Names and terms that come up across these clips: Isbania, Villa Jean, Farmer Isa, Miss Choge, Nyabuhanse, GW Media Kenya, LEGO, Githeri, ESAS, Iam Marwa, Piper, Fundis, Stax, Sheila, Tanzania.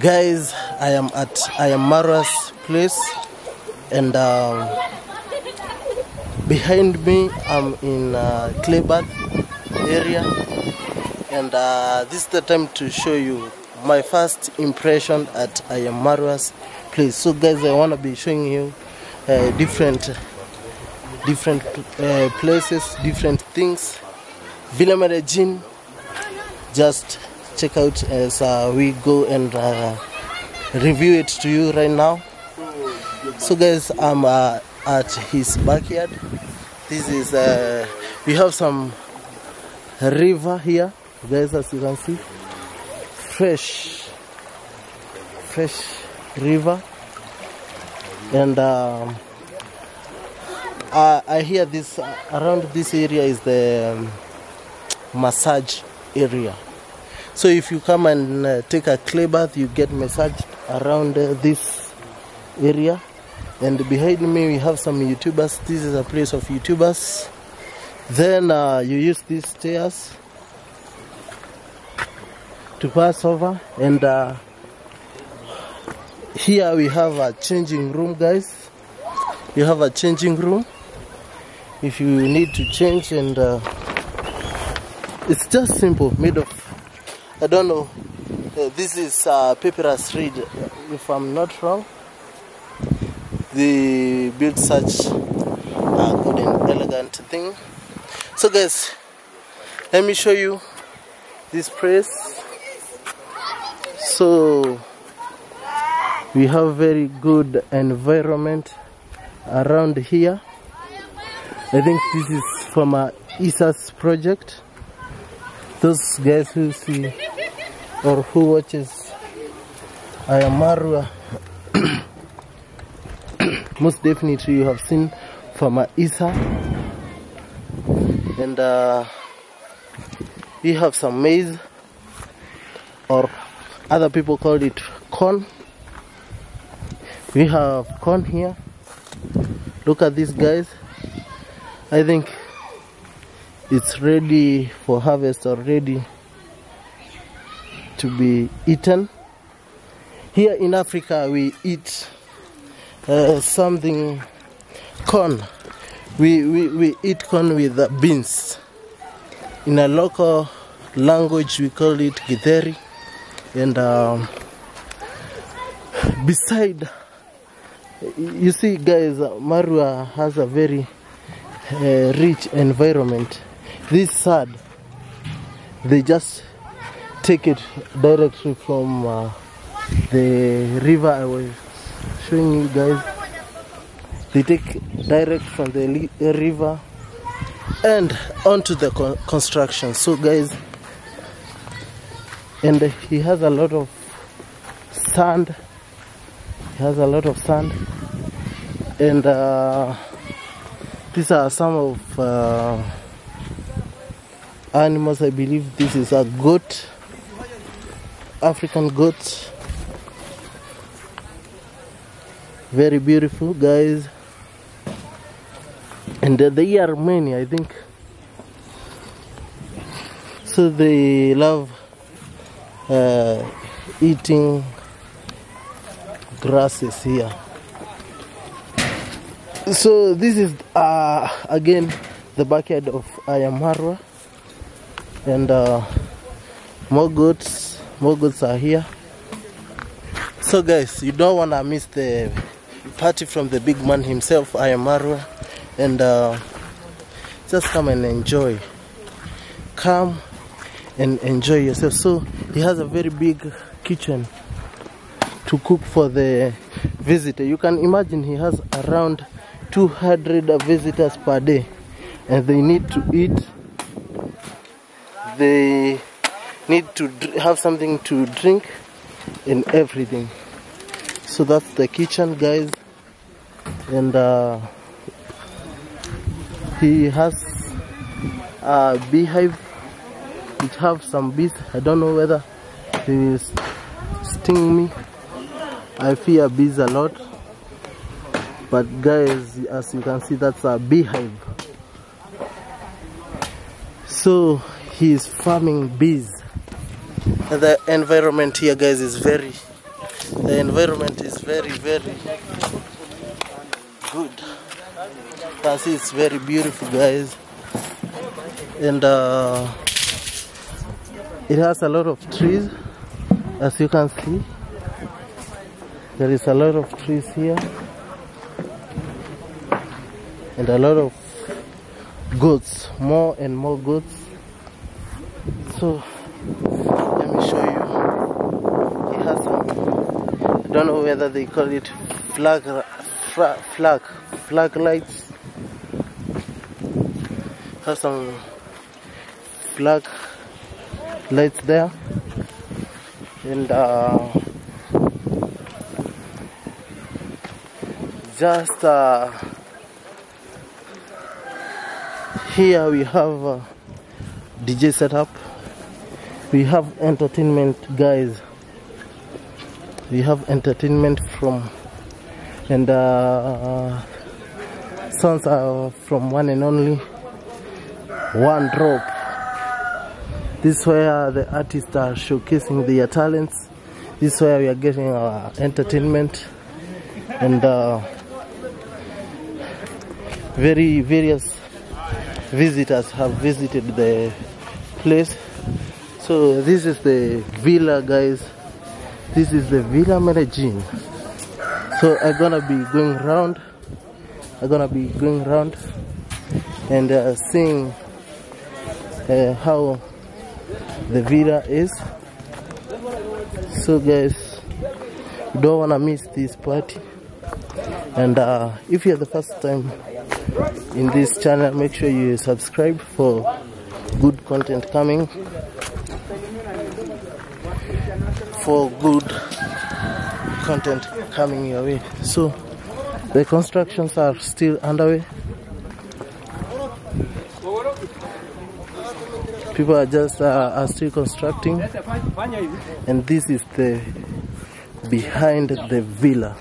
Guys, I am at Iam Marwa's place, and behind me I'm in Clayburg area, and this is the time to show you my first impression at Iam Marwa's place. So guys, I want to be showing you different places, different things. Villa Jean, just check out as we go and review it to you right now. So guys, I'm at his backyard. This is we have some river here, guys, as you can see, fresh river, and I hear this around this area is the massage area. So if you come and take a clay bath, you get massaged around this area. And behind me we have some YouTubers. This is a place of YouTubers. Then you use these stairs to pass over. And here we have a changing room, guys. You have a changing room if you need to change, and it's just simple, made of, I don't know, this is papyrus reed, if I'm not wrong. They built such a good and elegant thing. So guys, let me show you this place. So we have very good environment around here. I think this is from a ESAS project. Those guys who see or who watches Iam Marwa, most definitely you have seen Farmer Isa. And we have some maize, or other people call it corn. We have corn here. Look at these guys. I think it's ready for harvest or ready to be eaten. Here in Africa we eat something, corn. We eat corn with beans. In a local language we call it Githeri. And beside, you see guys, Marwa has a very rich environment. This sand, they just take it directly from the river I was showing you guys. They take direct from the river and onto the construction. So guys, and he has a lot of sand. He has a lot of sand, and these are some of animals. I believe this is a goat, African goat. Very beautiful, guys. And they are many, I think. So they love eating grasses here. So this is again the backyard of Iam Marwa. And more goats are here. So guys, you don't wanna miss the party from the big man himself, Iam Marwa. And just come and enjoy. Come and enjoy yourself. So he has a very big kitchen to cook for the visitor. You can imagine he has around 200 visitors per day, and they need to eat, they need to have something to drink and everything. So that's the kitchen, guys. And he has a beehive which have some bees. I don't know whether they will sting me. I fear bees a lot. But guys, as you can see, that's a beehive. So he is farming bees. And the environment here, guys, is very The environment is very, very good. It's very beautiful, guys. And it has a lot of trees, as you can see. There is a lot of trees here. And a lot of goats, more and more goats. So, let me show you. It has some, I don't know whether they call it flag lights. It has some flag lights there. And just here we have a DJ setup. We have entertainment, guys. We have entertainment from, and songs are from one and only One Drop. This is where the artists are showcasing their talents. This is where we are getting our entertainment, and very various visitors have visited the place. So this is the villa, guys. This is the Villa Jean. So I'm gonna be going around. And seeing how the villa is. So guys, don't wanna miss this party. And if you're the first time in this channel, make sure you subscribe for good content coming. Your way. So the constructions are still underway. People are just still constructing, and this is the behind the villa.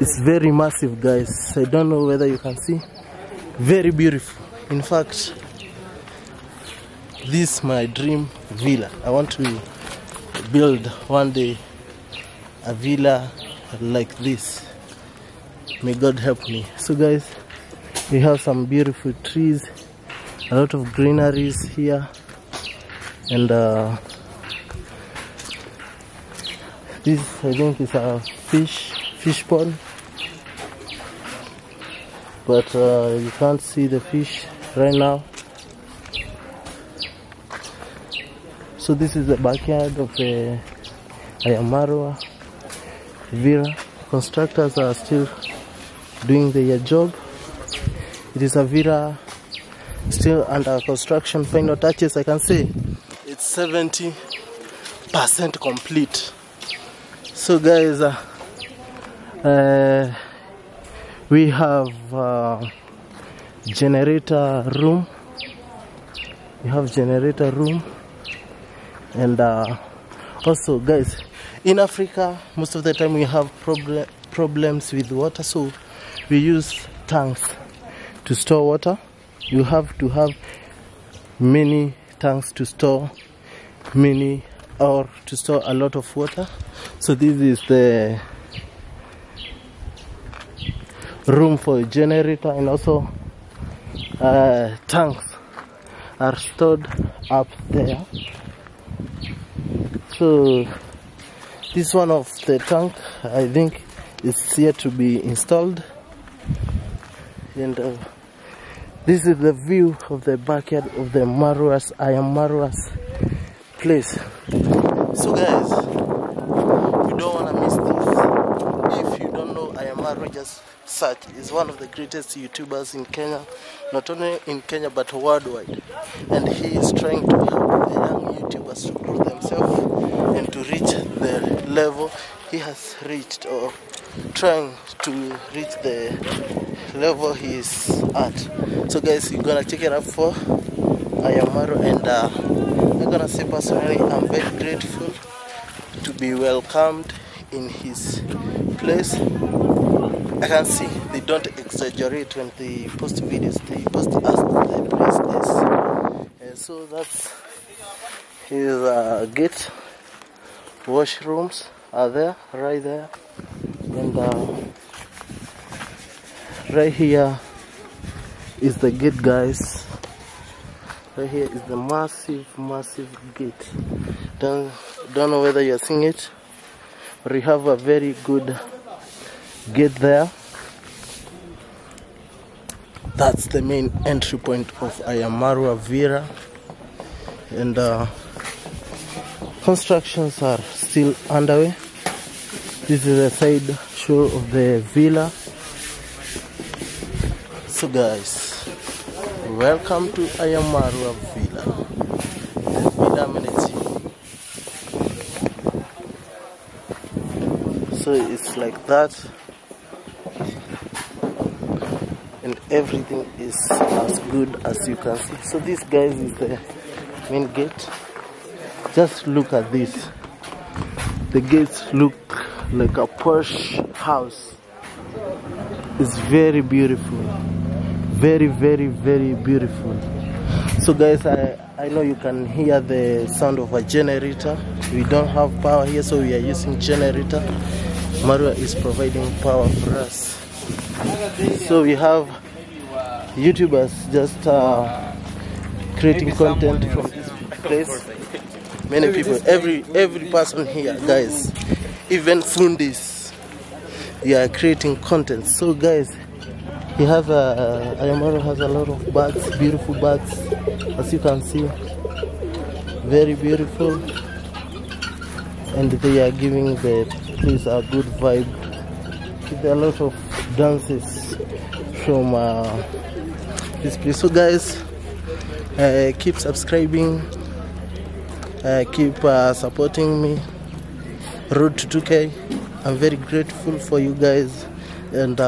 It's very massive, guys. I don't know whether you can see. Very beautiful. In fact, this is my dream villa. I want to build one day a villa like this. May God help me. So guys, we have some beautiful trees, a lot of greeneries here, and this I think is a fish pond, but you can't see the fish right now. So this is the backyard of the Iam Marwa villa. Constructors are still doing their job. It is a villa still under construction, final touches. I can say it's 70% complete. So guys, we have generator room. And also, guys, in Africa, most of the time we have problems with water, so we use tanks to store water. You have to have many tanks to store a lot of water. So this is the room for a generator, and also tanks are stored up there. So this one of the tank, I think, is yet to be installed. And this is the view of the backyard of the Iam Marwa's place. So guys, you don't wanna miss this. If you don't know Iam Marwa, just search. He's one of the greatest YouTubers in Kenya, not only in Kenya but worldwide. And he is trying to help the young YouTubers to grow themselves and to reach the level he has reached, or trying to reach the level he is at. So guys, you're gonna check it up for Iam Marwa, and I'm gonna say personally I'm very grateful to be welcomed in his place. I can see they don't exaggerate when they post videos. They post us the place is. And so that's his gate, washrooms, are there, right there, and right here is the gate, guys. Right here is the massive gate. Don't know whether you're seeing it. We have a very good gate there. That's the main entry point of Iam Marwa Villa, and constructions are still underway. This is the side show of the villa. So guys, welcome to Iam Marwa Villa. So it's like that. And everything is as good as you can see. So this, guys, is the main gate. Just look at this. The gates look like a posh house. It's very beautiful. Very beautiful. So guys, I know you can hear the sound of a generator. We don't have power here, so we are using generator. Marwa is providing power for us. So we have YouTubers just creating content from this place. Many people, every person here, guys, even Fundis, they are creating content. So guys, he has a Iam Marwa has a lot of bags, beautiful bags, as you can see, very beautiful, and they are giving the place a good vibe. There are a lot of dances from this place. So guys, keep subscribing, keep supporting me. Road to 2K. I'm very grateful for you guys, and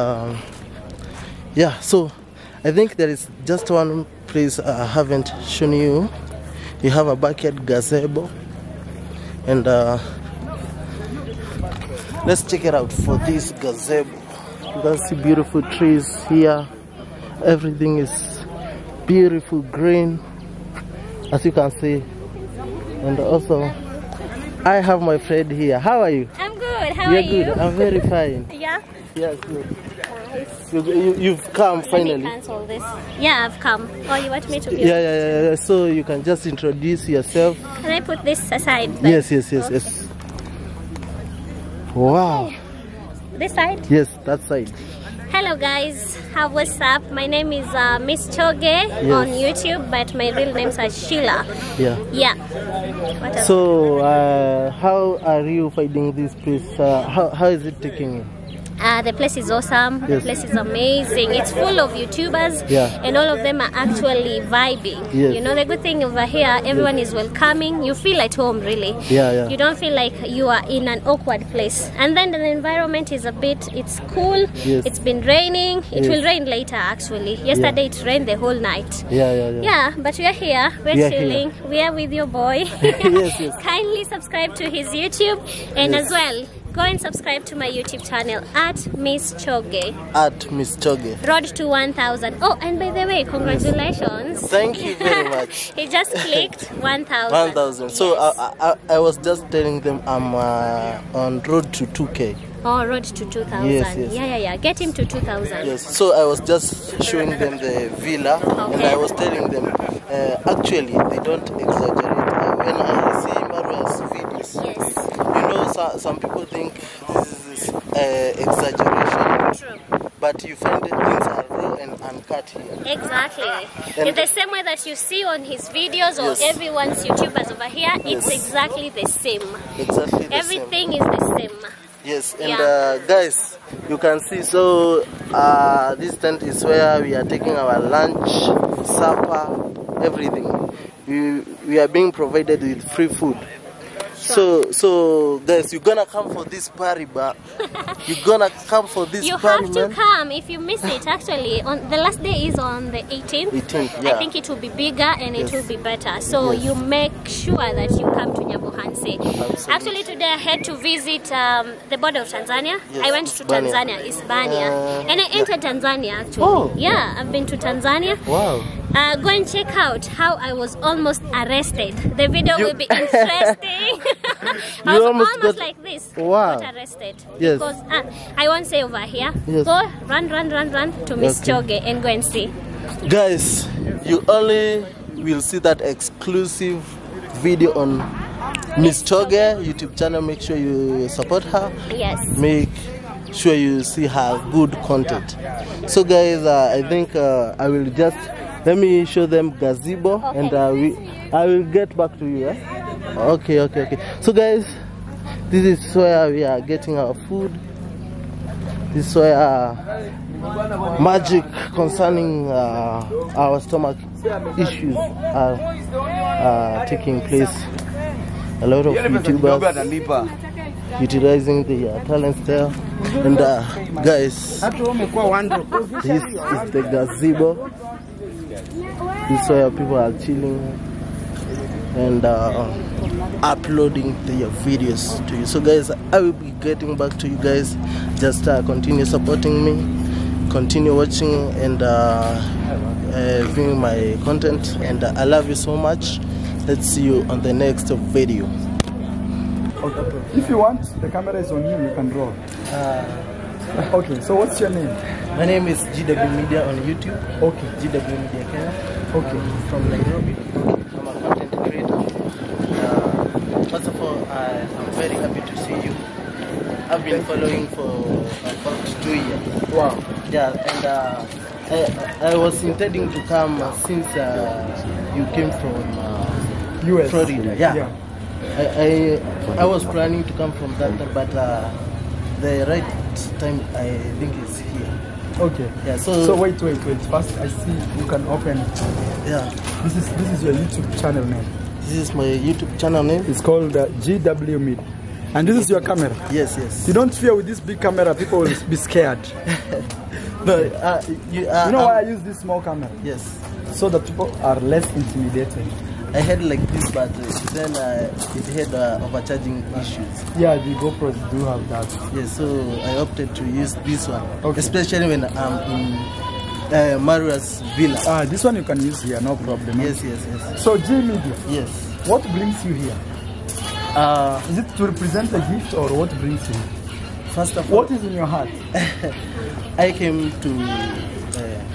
yeah. So I think there is just one place I haven't shown you. You have a backyard gazebo, and let's check it out. For this gazebo, you can see beautiful trees here. Everything is beautiful green, as you can see. And also, I have my friend here. How are you? I'm good. How are you? Good. I'm very fine. Yeah? Yeah, good. Nice. You've come finally. Let me cancel this. Yeah, I've come. Oh, you want me to? Yeah. So you can just introduce yourself. Can I put this aside? Then? Yes. Okay. Yes. Wow. Hey. This side? Yes, that side. Hello guys, what's up? My name is Miss Choge, yes, on YouTube, but my real names are Sheila. Yeah. What so, how are you finding this place? How is it taking you? The place is awesome. Yes. The place is amazing. It's full of YouTubers, and all of them are actually vibing. Yes. You know, the good thing over here, everyone is welcoming. You feel at home, really. Yeah. You don't feel like you are in an awkward place. And then the environment is it's cool. Yes. It's been raining. It will rain later, actually. Yesterday it rained the whole night. Yeah, but we are here. We're chilling. Here. We are with your boy. Yes. Kindly subscribe to his YouTube, and as well, go and subscribe to my YouTube channel at Miss Choge. At Miss Choge. Road to 1000. Oh, and by the way, congratulations. Thank you very much. He just clicked 1000. 1000. Yes. So I was just telling them I'm on road to 2K. Oh, road to 2000. Yes. Yeah. Get him to 2000. Yes. So I was just showing them the villa, and I was telling them actually they don't exaggerate. When I see Marwa's videos, some people think this is exaggeration. True. But you find that things are raw and uncut here. Exactly. And in the same way that you see on his videos or everyone's YouTubers over here, it's exactly the same. Exactly the Everything is the same. Yes, and guys, you can see, so this tent is where we are taking our lunch, supper, everything. We are being provided with free food. So guys, you're gonna come for this party, but you're gonna come for this party. You have to come. If you miss it, actually, on the last day is on the 18th. 18th, I think it will be bigger and it will be better. So you make sure that you come to Nyabuhanse. Absolutely. Actually, today I had to visit the border of Tanzania. Yes, I went to Tanzania, Isbania, and I entered Tanzania actually. Oh. Yeah, I've been to Tanzania. Wow. Go and check out how I was almost arrested. The video will be interesting. I was almost like this. Wow. Got arrested. Yes. Because I won't say over here. Yes. Go run to Miss Choge and go and see. Guys, you only will see that exclusive video on Miss Choge YouTube channel. Make sure you support her. Yes. Make sure you see her good content. So guys, I think I will just let me show them gazebo, okay. And I will get back to you. Eh? Okay. So guys, this is where we are getting our food. This is where magic concerning our stomach issues are taking place. A lot of YouTubers utilizing the talents there. And guys, this is the gazebo. This is where people are chilling and uploading their videos to you. So guys, I will be getting back to you guys. Just continue supporting me, continue watching and viewing my content, and I love you so much. Let's see you on the next video. Okay. If you want, the camera is on you can roll. Okay, so what's your name? My name is GW Media on YouTube. Okay. GW Media Kenya. Okay. I'm from Nairobi. I'm a content creator. First of all, I'm very happy to see you. I've been following for about 2 years. Wow. Yeah, and I was intending to come since you came from US. Florida. Yeah. I was planning to come from that, but the right time I think is here. Okay. Yeah. So wait. First, I see you can open. Yeah. This is your YouTube channel name. This is my YouTube channel name. It's called GW Media. And this is your camera. Yes. You don't fear with this big camera. People will be scared. But you know why I use this small camera? Yes. So that people are less intimidated. I had like this, but then it had overcharging issues. Yeah, the GoPros do have that. Yeah, so I opted to use this one, okay. Especially when I'm in Marwa's villa. This one you can use here, no problem. Yes. So G Media. Yes. What brings you here? Is it to represent a gift or what brings you? First of all, what is in your heart? I came to.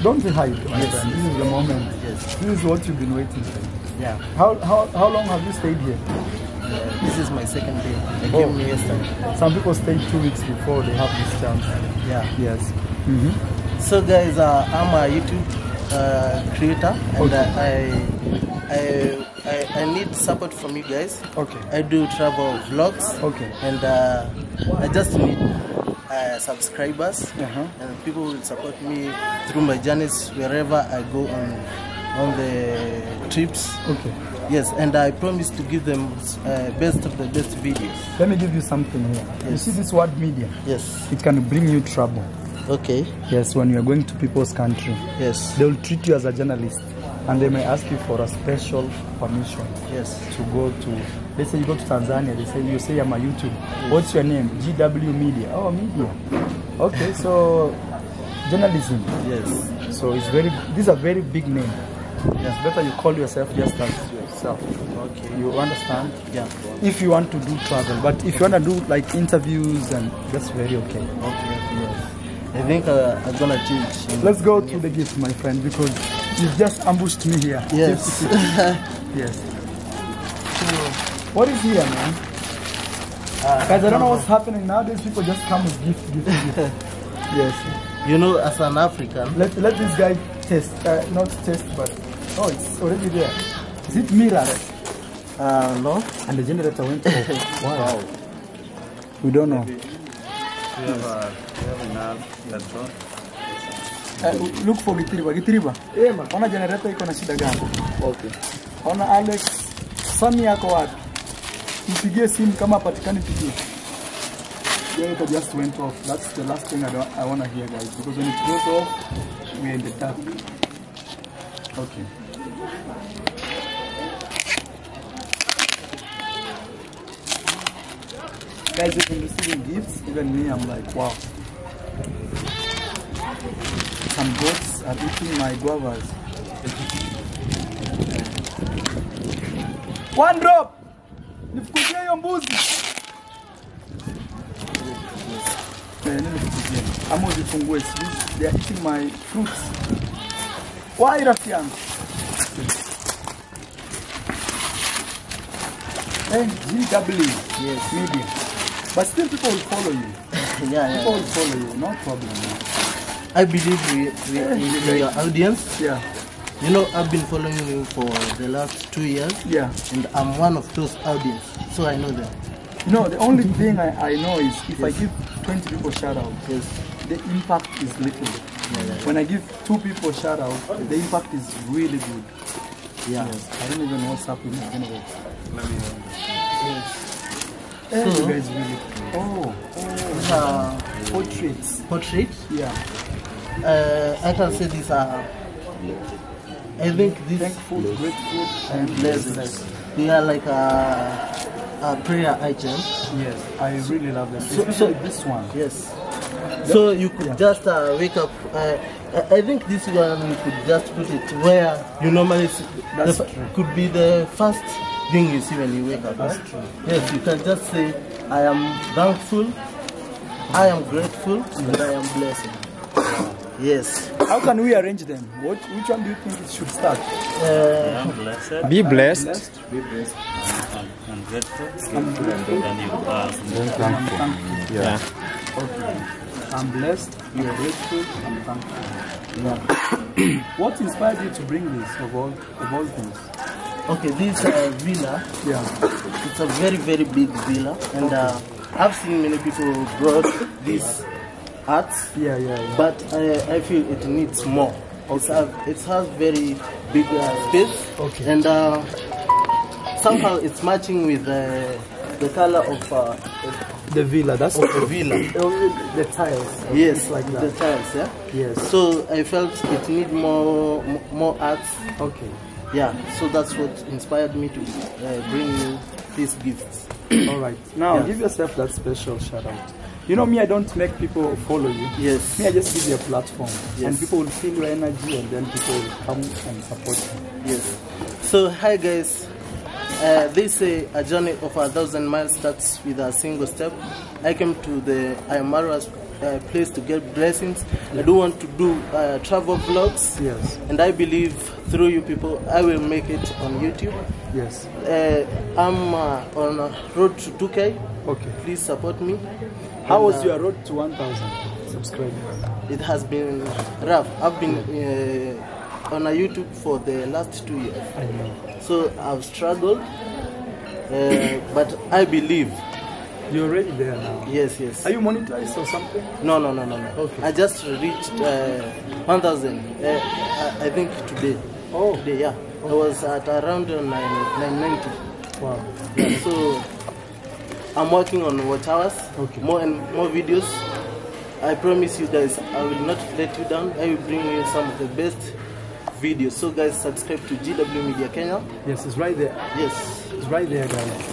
Don't be hide, my friend. This is the moment. Yes. This is what you've been waiting for. Yeah. How long have you stayed here? This is my second day. They came yesterday. Some people stay 2 weeks before they have this chance. Yeah. Yes. Mm-hmm. So guys, I'm a YouTube creator, and okay. I need support from you guys. Okay. I do travel vlogs. Okay. And I just need subscribers, and people will support me through my journeys wherever I go on the trips. Okay. Yes, and I promise to give them best of the best videos. Let me give you something here. Yes. You see this word media? Yes. It can bring you trouble. Okay. Yes, when you are going to people's country. Yes. They will treat you as a journalist, and they may ask you for a special permission. Yes. To go to, let's say you go to Tanzania, they say, you say I'm a YouTuber. Yes. What's your name? GW Media. Oh, media. Okay, so journalism. Yes. So it's very, this is a very big name. Yes, better you call yourself just as yourself. Okay. You understand? Yeah. If you want to do travel, but if you want to do like interviews, and that's very okay. Okay. Yes. I think I'm gonna change. Let's go to the gift, my friend, because you've just ambushed me here. Yes. Yes. What is here, man? Guys, I don't know what's happening nowadays. People just come with gift. Yes. You know, as an African, let this guy test. Not test, but. Oh, it's already there. Is it mirror? No. And the generator went off. Wow. We don't know. We have enough. That's all. Look for Githeri. Yeah, man. On a generator, you can see the gun. Okay. On Alex, Samia Kowad. Mpige simu kama patikani pigi. Yeah, it just went off. That's the last thing I want to hear, guys. Because when it goes off, we're in the tap. Okay. Guys, you've been receiving gifts. Even me, I'm like, wow. Some goats are eating my guavas. One drop. Nifukuzie hiyo mbuzi. Amuzi fungue sisi. They are eating my fruits. Why Rafian? And GW, yes, media. But still people will follow you. Yeah. People will follow you, no problem. I believe we your audience. Yeah. You know, I've been following you for the last 2 years. Yeah. And I'm one of those audience, so I know them. You know, the only thing I know is if I give 20 people shout out, the impact is little. Yeah. When I give 2 people shout out, the impact is really good. Yeah. Yes. I don't even know what's happening anyway. Yes. So, you guys really. These are portraits. Portraits? Yeah. I can say these are. I think these thankful, grateful, and blessed. They are like a prayer item. Yes, I really love them. So, especially this one. Yes. So you could just wake up. I think this one you could just put it where you normally see. Could be the first thing you see when you wake up. That's true. Yes, you can just say, I am thankful, I am grateful, and I am blessed. Yes. How can we arrange them? Which one do you think it should start? I am blessed. Be blessed. Be blessed. I'm grateful. I'm grateful. I'm thankful. Yeah. Okay. I'm blessed, you are grateful, I'm thankful. Yeah. What inspired you to bring this of all things? Okay, this villa, yeah, it's a very, very big villa, and okay. I've seen many people brought this art, but I feel it needs more. Okay. It has very big space, okay, and somehow it's matching with the color of the villa, that's of the villa. The tiles. Yes, like that. The tiles, yeah? Yes. So I felt it needed more art. Okay. Yeah, so that's what inspired me to bring you these gifts. Alright. Now, give yourself that special shout out. You know me, I don't make people follow you. Yes. Me, I just give you a platform. Yes. And people will feel your energy and then people will come and support you. Yes. So, hi guys. They say a journey of 1,000 miles starts with a single step. I came to the Iam Marwa's place to get blessings. I do want to do travel vlogs. Yes. And I believe through you people, I will make it on YouTube. Yes. I'm on a road to 2K. Okay. Please support me. How was your road to 1,000 subscribers? It has been rough. I've been on a YouTube for the last 2 years. I know. So I've struggled, but I believe. You're already there now? Yes, yes. Are you monetized or something? No. Okay. I just reached 1,000, I think today. Oh. Today, yeah. Okay. I was at around 990. Wow. Yeah, so I'm working on watch hours, more and more videos. I promise you guys, I will not let you down. I will bring you some of the best video. So guys, subscribe to GW Media Kenya. Yes, it's right there. Yes, it's right there, guys.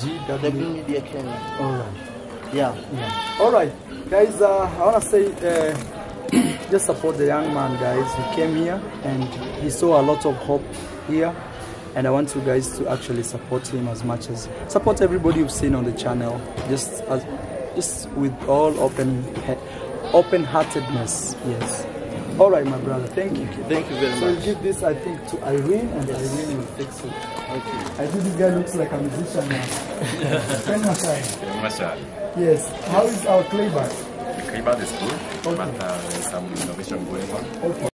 GW Media Kenya. Alright. Yeah. Alright, guys, I want to say just support the young man, guys. He came here and he saw a lot of hope here, and I want you guys to actually support him as much as support everybody you've seen on the channel, just with all open-heartedness. Yes. All right, my brother. Thank you. Thank you very much. So we'll give this, I think, to Irene, and Irene will fix it. Okay. I think this guy looks like a musician now. Yes. How is our clay bag? The clay bag is good, but there's some innovation going on. Okay.